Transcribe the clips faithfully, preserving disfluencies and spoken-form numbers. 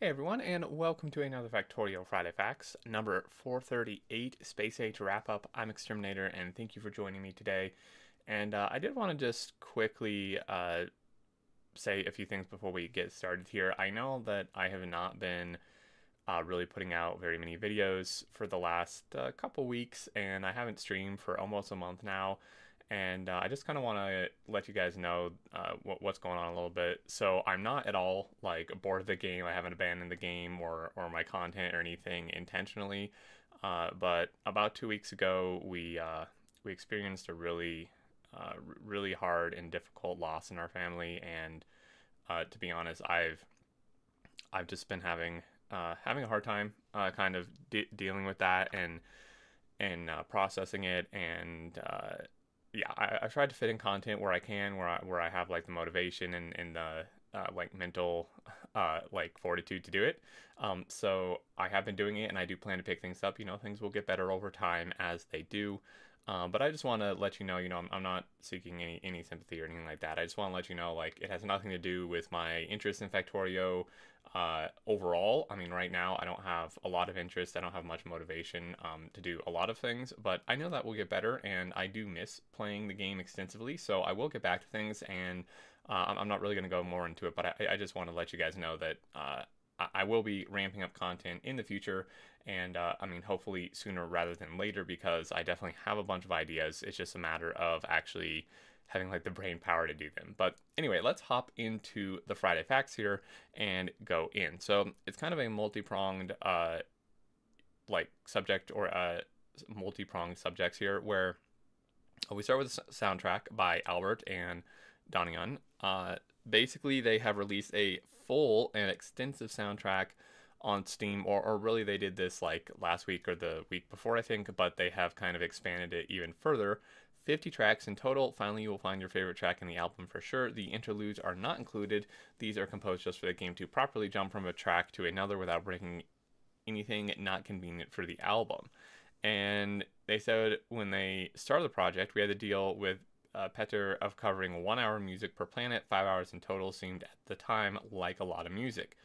Hey everyone, and welcome to another Factorial Friday Facts, number four thirty-eight, Space Age Wrap-Up. I'm Exterminator, and thank you for joining me today. And uh, I did want to just quickly uh, say a few things before we get started here. I know that I have not been uh, really putting out very many videos for the last uh, couple weeks, and I haven't streamed for almost a month now. And uh, I just kind of want to let you guys know uh, what, what's going on a little bit. So I'm not at all like bored of the game. I haven't abandoned the game or, or my content or anything intentionally. Uh, but about two weeks ago, we uh, we experienced a really, uh, really hard and difficult loss in our family. And uh, to be honest, I've I've just been having uh, having a hard time uh, kind of de dealing with that and and uh, processing it and. Uh, Yeah, I, I've tried to fit in content where I can, where I where I have like the motivation and, and the uh, like mental uh, like fortitude to do it. Um, so I have been doing it, and I do plan to pick things up. You know, things will get better over time as they do. Um, but I just want to let you know, you know, I'm, I'm not seeking any any sympathy or anything like that. I just want to let you know, like, it has nothing to do with my interest in Factorio uh, overall. I mean, right now I don't have a lot of interest. I don't have much motivation um, to do a lot of things, but I know that will get better, and I do miss playing the game extensively, so I will get back to things, and uh, I'm not really going to go more into it, but I, I just want to let you guys know that uh, I will be ramping up content in the future, and uh, I mean, hopefully sooner rather than later, because I definitely have a bunch of ideas. It's just a matter of actually having like the brain power to do them. But anyway, let's hop into the Friday Facts here and go in. So it's kind of a multi-pronged uh, like subject or uh, multi-pronged subjects here, where we start with a soundtrack by Albert and Donyon. Uh, basically, they have released a full and extensive soundtrack on Steam, or, or really they did this like last week or the week before, I think, but they have kind of expanded it even further. fifty tracks in total. Finally, you will find your favorite track in the album for sure. The interludes are not included. These are composed just for the game to properly jump from a track to another without breaking anything not convenient for the album. And they said when they started the project, we had to deal with Uh, Petter of covering one hour music per planet. Five hours in total seemed at the time like a lot of music.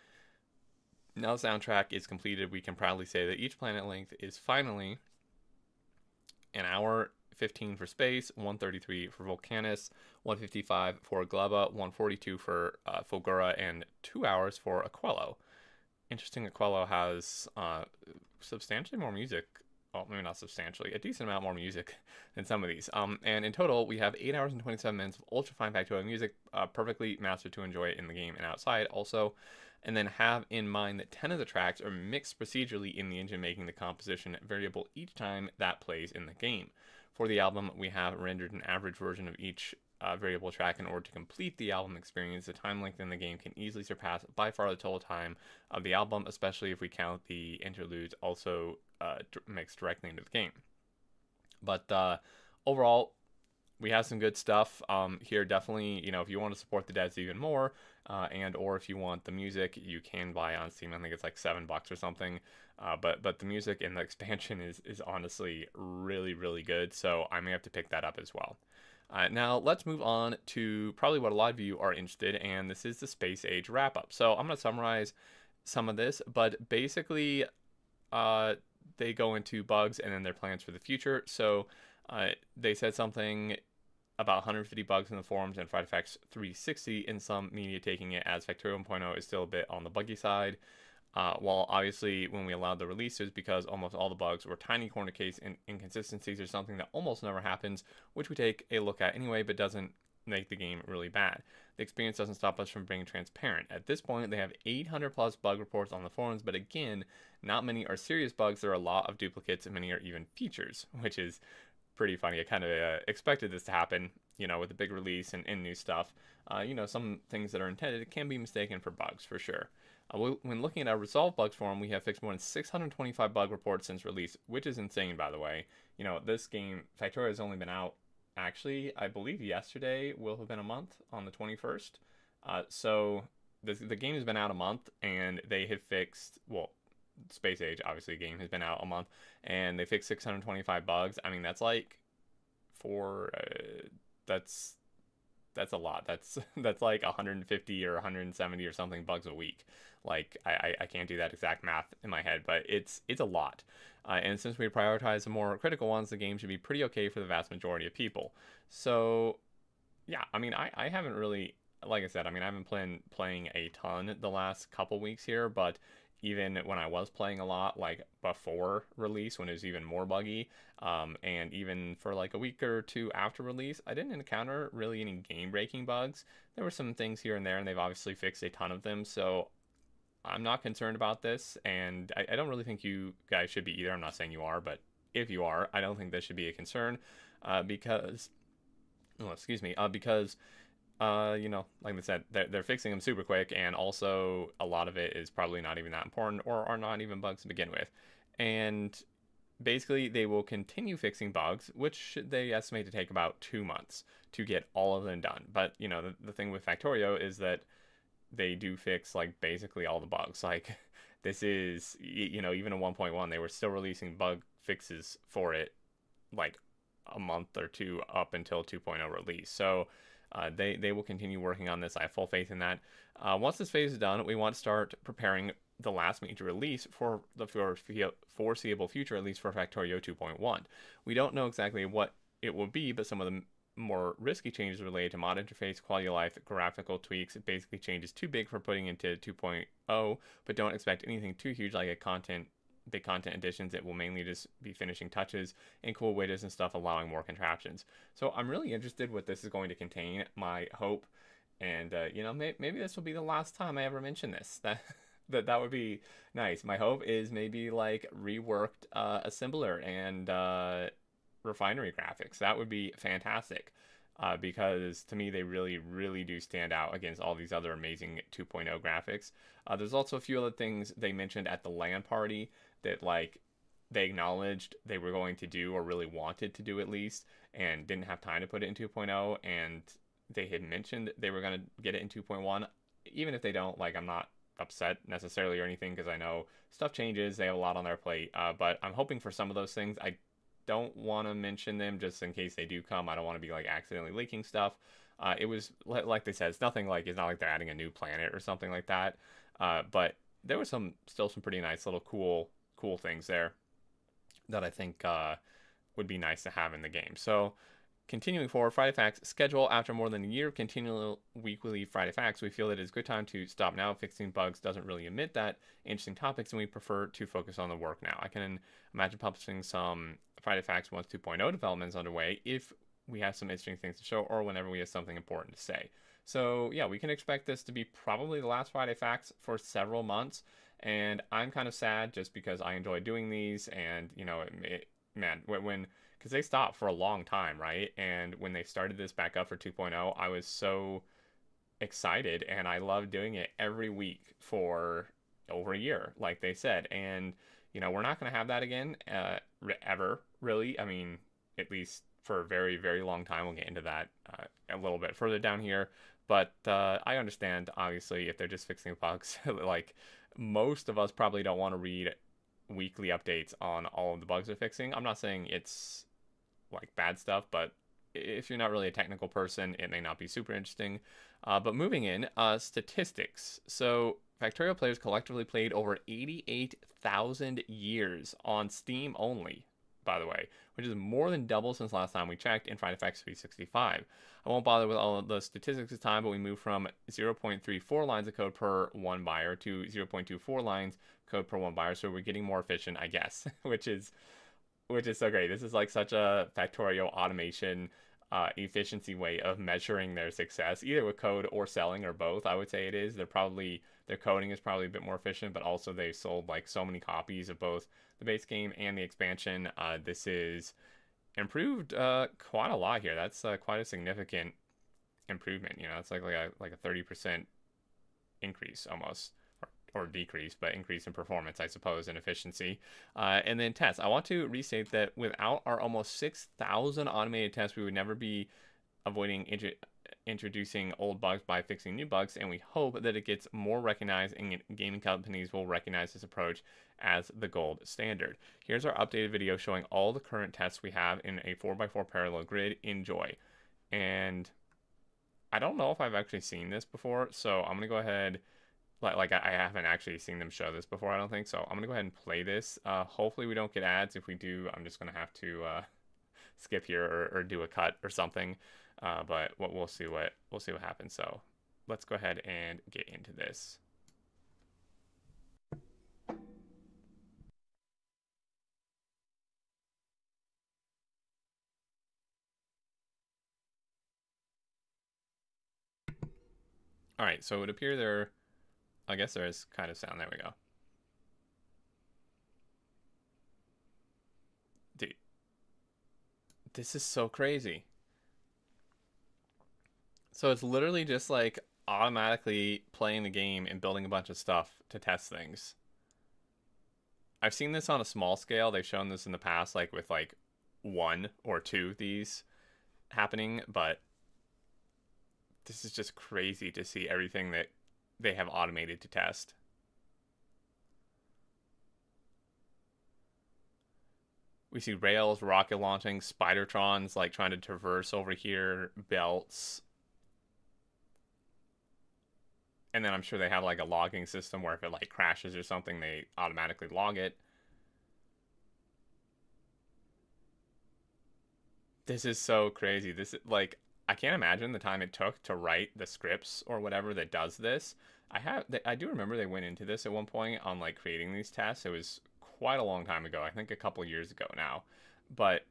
Now the soundtrack is completed. We can proudly say that each planet length is finally an hour fifteen for space, one thirty-three for Volcanus, one fifty-five for Gleba, one forty-two for uh, Fulgura, and two hours for Aquello. Interesting, Aquello has uh, substantially more music. Well, maybe not substantially, a decent amount more music than some of these. Um, and in total, we have eight hours and twenty-seven minutes of ultra-fine Factorio music, uh, perfectly mastered to enjoy it in the game and outside also. And then have in mind that ten of the tracks are mixed procedurally in the engine, making the composition variable each time that plays in the game. For the album, we have rendered an average version of each uh, variable track in order to complete the album experience. The time length in the game can easily surpass by far the total time of the album, especially if we count the interludes also Uh, mixed directly into the game. But uh, overall, we have some good stuff um, here. Definitely, you know, if you want to support the devs even more, uh, and or if you want the music, you can buy on Steam. I think it's like seven bucks or something. Uh, but but the music and the expansion is is honestly really really good. So I may have to pick that up as well. Uh, now let's move on to probably what a lot of you are interested in, and this is the Space Age wrap up. So I'm going to summarize some of this, but basically, uh. they go into bugs and then their plans for the future. So uh, they said something about one hundred fifty bugs in the forums and Friday Facts three sixty, and some media taking it as Factorio one point oh is still a bit on the buggy side. Uh, while obviously when we allowed the releases, because almost all the bugs were tiny corner case and inconsistencies or something that almost never happens, which we take a look at anyway, but doesn't make the game really bad. The experience doesn't stop us from being transparent. At this point, they have eight hundred plus bug reports on the forums, but again, not many are serious bugs. There are a lot of duplicates, and many are even features, which is pretty funny. I kind of uh, expected this to happen, you know, with a big release and, and new stuff. Uh, you know, some things that are intended can be mistaken for bugs, for sure. Uh, we, when looking at our resolved bugs forum, we have fixed more than six hundred twenty-five bug reports since release, which is insane, by the way. You know, this game, Factorio has only been out actually, I believe yesterday will have been a month on the twenty-first. Uh, so this, the game has been out a month, and they have fixed, well, Space Age, obviously, the game has been out a month, and they fixed six hundred twenty-five bugs. I mean, that's like four, uh, that's that's a lot. That's that's like one hundred fifty or one hundred seventy or something bugs a week. Like I, I can't do that exact math in my head, but it's it's a lot. Uh, and since we prioritize the more critical ones, the game should be pretty okay for the vast majority of people. So yeah, I mean, I, I haven't really, like I said, I mean, I haven't been playing a ton the last couple weeks here, but even when I was playing a lot, like before release, when it was even more buggy, um, and even for like a week or two after release, I didn't encounter really any game-breaking bugs. There were some things here and there, and they've obviously fixed a ton of them, so I'm not concerned about this, and I, I don't really think you guys should be either. I'm not saying you are, but if you are, I don't think this should be a concern, uh, because, oh, excuse me, uh, because... Uh, you know, like I said, they're, they're fixing them super quick, and also a lot of it is probably not even that important, or are not even bugs to begin with. And basically, they will continue fixing bugs, which they estimate to take about two months to get all of them done. But, you know, the, the thing with Factorio is that they do fix, like, basically all the bugs. Like, this is, you know, even in one point one, they were still releasing bug fixes for it, like, a month or two up until two point oh release. So... Uh, they, they will continue working on this. I have full faith in that. Uh, once this phase is done, we want to start preparing the last major release for the foreseeable future, at least for Factorio two point one. We don't know exactly what it will be, but some of the more risky changes related to mod interface, quality of life, graphical tweaks, basically changes too big for putting into two point oh, but don't expect anything too huge like a content the content additions. It will mainly just be finishing touches and cool widgets and stuff, allowing more contraptions. So I'm really interested what this is going to contain. My hope, and uh, you know, may maybe this will be the last time I ever mention this. That that that would be nice. My hope is maybe like reworked uh, assembler and uh, refinery graphics. That would be fantastic. Uh, because to me, they really, really do stand out against all these other amazing two point oh graphics. Uh, there's also a few other things they mentioned at the LAN party that, like, they acknowledged they were going to do, or really wanted to do at least, and didn't have time to put it in two point oh, and they had mentioned they were going to get it in two point one. Even if they don't, like, I'm not upset necessarily or anything, because I know stuff changes, they have a lot on their plate, uh, but I'm hoping for some of those things. I don't want to mention them just in case they do come. I don't want to be like accidentally leaking stuff. Uh, it was, like they said, it's nothing like, it's not like they're adding a new planet or something like that. Uh, but there was some, still some pretty nice little cool, cool things there that I think uh, would be nice to have in the game. So continuing forward, Friday Facts schedule. After more than a year of continual weekly Friday Facts, we feel it is a good time to stop now. Fixing bugs doesn't really admit that interesting topics, and we prefer to focus on the work now. I can imagine publishing some Friday Facts once two point oh development is underway, if we have some interesting things to show, or whenever we have something important to say. So yeah, we can expect this to be probably the last Friday Facts for several months, and I'm kind of sad just because I enjoy doing these, and you know, it, it, man, when, because they stopped for a long time, right? And when they started this back up for two point oh, I was so excited, and I loved doing it every week for over a year, like they said. And you know, we're not going to have that again, uh, ever, really. I mean, at least for a very, very long time. We'll get into that uh, a little bit further down here. But uh, I understand, obviously, if they're just fixing bugs, like most of us probably don't want to read weekly updates on all of the bugs they're fixing. I'm not saying it's like bad stuff, but if you're not really a technical person, it may not be super interesting. Uh, but moving in, uh, statistics. So Factorio players collectively played over eighty-eight thousand years on Steam only, by the way, which is more than double since last time we checked in Friday Facts three sixty-five. I won't bother with all of the statistics this time, but we moved from zero point three four lines of code per one buyer to zero point two four lines of code per one buyer, so we're getting more efficient, I guess, which is which is so great. This is like such a Factorio automation Uh, efficiency way of measuring their success, either with code or selling, or both. I would say it is. They're probably, their coding is probably a bit more efficient, but also they sold like so many copies of both the base game and the expansion. Uh, this is improved uh, quite a lot here. That's uh, quite a significant improvement. You know, it's like, like a like a thirty percent increase almost, or, or decrease, but increase in performance, I suppose, and efficiency. Uh, and then tests. I want to restate that without our almost six thousand automated tests, we would never be avoiding int introducing old bugs by fixing new bugs, and we hope that it gets more recognized and gaming companies will recognize this approach as the gold standard. Here's our updated video showing all the current tests we have in a four by four parallel grid. Enjoy. And I don't know if I've actually seen this before, so I'm going to go ahead, like, like I haven't actually seen them show this before, I don't think, so I'm going to go ahead and play this. Uh, hopefully we don't get ads. If we do, I'm just going to have to uh, skip here or, or do a cut or something, uh, but what we'll see what we'll see what happens. So let's go ahead and get into this. All right, so it would appear there, I guess there is kind of sound. There we go. Dude, this is so crazy. So it's literally just like automatically playing the game and building a bunch of stuff to test things. I've seen this on a small scale. They've shown this in the past, like with like one or two of these happening, but this is just crazy to see everything that they have automated to test. We see rails, rocket launching, Spidertrons like trying to traverse over here, belts. And then I'm sure they have like a logging system where if it like crashes or something, they automatically log it. This is so crazy. This is like, I can't imagine the time it took to write the scripts or whatever that does this. I have, I do remember they went into this at one point on like creating these tests. It was quite a long time ago. I think a couple years ago now, but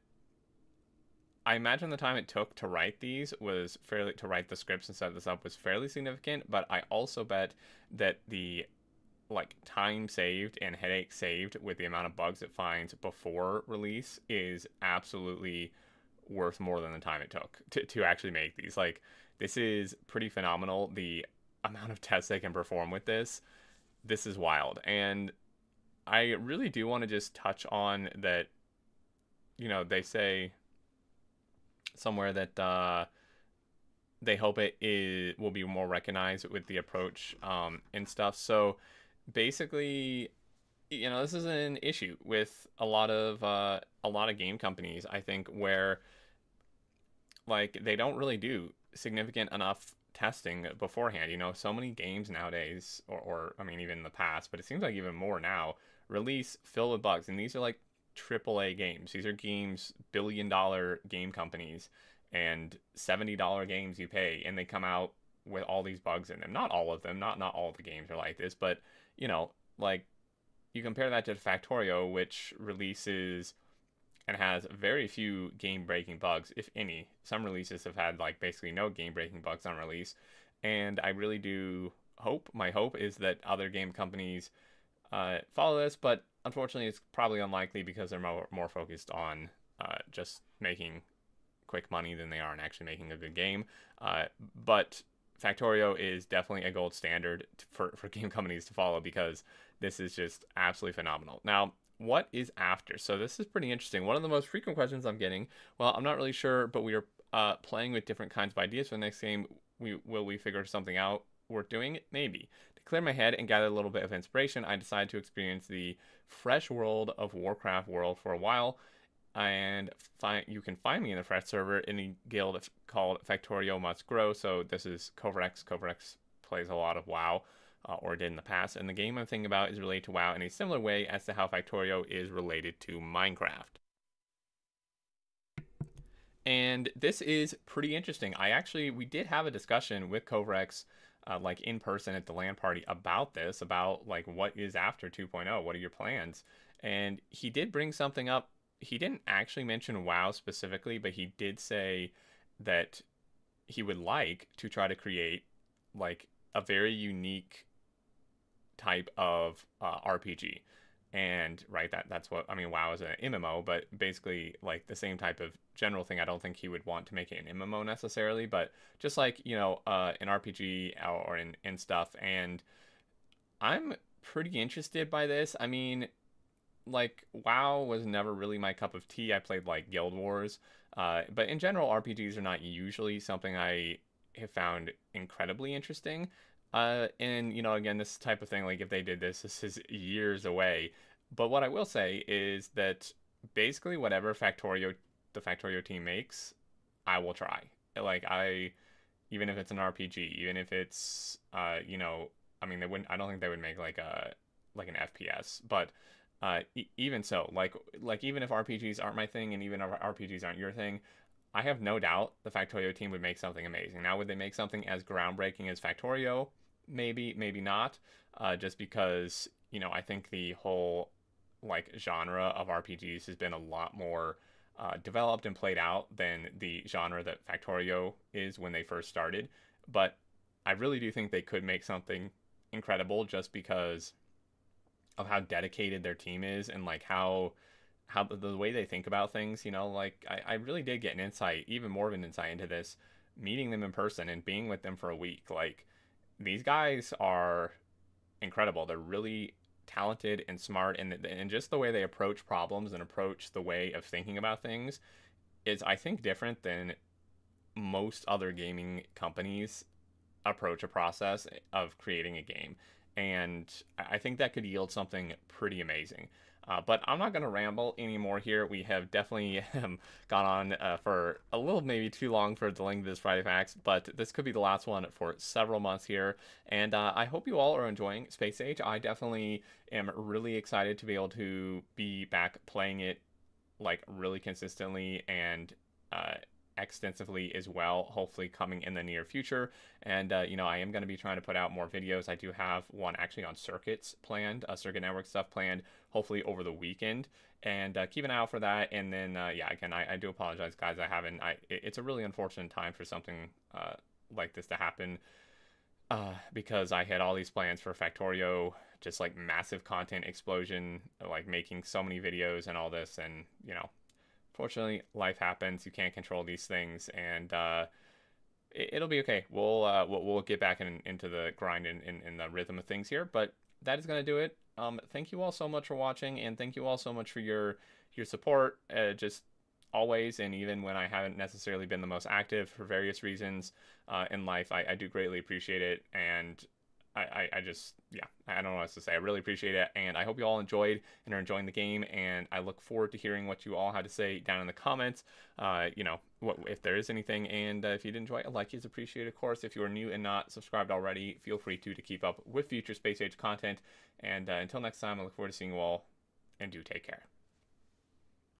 I imagine the time it took to write these was fairly to write the scripts and set this up was fairly significant. But I also bet that the like time saved and headache saved with the amount of bugs it finds before release is absolutely worth more than the time it took to, to actually make these. Like, this is pretty phenomenal, the amount of tests they can perform with this. This is wild. And I really do want to just touch on that. You know, they say somewhere that uh, they hope it is, will be more recognized with the approach um, and stuff. So basically, you know, this is an issue with a lot of uh, a lot of game companies, I think, where like they don't really do significant enough testing beforehand. You know, so many games nowadays, or, or I mean, even in the past, but it seems like even more now, release filled with bugs. And these are like triple A games. These are games, billion dollar game companies, and seventy dollar games you pay, and they come out with all these bugs in them. Not all of them, not not all the games are like this, but you know, like, you compare that to Factorio, which releases and has very few game-breaking bugs, if any. Some releases have had like basically no game-breaking bugs on release. And I really do hope, my hope is that other game companies uh, follow this, but unfortunately it's probably unlikely because they're more, more focused on uh, just making quick money than they are on actually making a good game. Uh, but Factorio is definitely a gold standard for, for game companies to follow because this is just absolutely phenomenal. Now, what is after? So this is pretty interesting. One of the most frequent questions I'm getting, well, I'm not really sure, but we are uh, playing with different kinds of ideas for the next game. We, will we figure something out worth doing? It? Maybe. To clear my head and gather a little bit of inspiration, I decided to experience the fresh world of Warcraft world for a while. And find, you can find me in the Fresh server in a guild called Factorio Must Grow. So this is Covarex. Covarex plays a lot of WoW, uh, or did in the past. And the game I'm thinking about is related to WoW in a similar way as to how Factorio is related to Minecraft. And this is pretty interesting. I actually, we did have a discussion with Covarex, uh, like in person at the LAN party about this, about like what is after two point oh, what are your plans? And he did bring something up. He didn't actually mention WoW specifically, but he did say that he would like to try to create like a very unique type of uh, R P G. And right, that that's what, I mean, WoW is an M M O, but basically like the same type of general thing. I don't think he would want to make it an M M O necessarily, but just like, you know, uh, an R P G or in, and stuff. And I'm pretty interested by this. I mean, like, WoW was never really my cup of tea. I played like Guild Wars, uh, but in general, R P Gs are not usually something I have found incredibly interesting. Uh, and you know, again, this type of thing, like if they did this, this is years away. But what I will say is that basically whatever Factorio, the Factorio team makes, I will try. Like I, even if it's an R P G, even if it's uh you know, I mean, they wouldn't, I don't think they would make like a like an F P S, but uh e even so, like like even if R P Gs aren't my thing and even if R P Gs aren't your thing, I have no doubt the Factorio team would make something amazing. Now, would they make something as groundbreaking as Factorio? Maybe, maybe not. Uh, just because, you know, I think the whole like genre of R P Gs has been a lot more uh, developed and played out than the genre that Factorio is when they first started. But I really do think they could make something incredible just because of how dedicated their team is and like how how the way they think about things. You know, like I, I really did get an insight, even more of an insight into this, meeting them in person and being with them for a week. Like, these guys are incredible. They're really talented and smart, and and just the way they approach problems and approach the way of thinking about things is, I think, different than most other gaming companies approach a process of creating a game. And I think that could yield something pretty amazing. Uh, but I'm not going to ramble anymore here. We have definitely um, gone on uh, for a little, maybe too long for the length of this Friday Facts, but this could be the last one for several months here. And uh, I hope you all are enjoying Space Age. I definitely am really excited to be able to be back playing it like really consistently and uh, extensively as well, hopefully coming in the near future. And uh, you know, I am going to be trying to put out more videos. I do have one actually on circuits planned, uh, circuit network stuff planned, hopefully over the weekend, and uh, keep an eye out for that. And then uh, yeah, again, I, I do apologize, guys. I haven't, I it's a really unfortunate time for something uh, like this to happen, uh, because I had all these plans for Factorio, just like massive content explosion, like making so many videos and all this, and you know, fortunately, life happens. You can't control these things, and uh, it, it'll be okay. We'll uh, we'll, we'll get back in, into the grind and in, in, in the rhythm of things here. But that is going to do it. Um, thank you all so much for watching, and thank you all so much for your your support. Uh, just always, and even when I haven't necessarily been the most active for various reasons uh, in life, I, I do greatly appreciate it. And I, I, I just, yeah, I don't know what else to say. I really appreciate it, and I hope you all enjoyed and are enjoying the game, and I look forward to hearing what you all had to say down in the comments, uh, you know, what if there is anything. And uh, if you did enjoy it, a like is appreciated, of course. If you are new and not subscribed already, feel free to, to keep up with future Space Age content, and uh, until next time, I look forward to seeing you all, and do take care.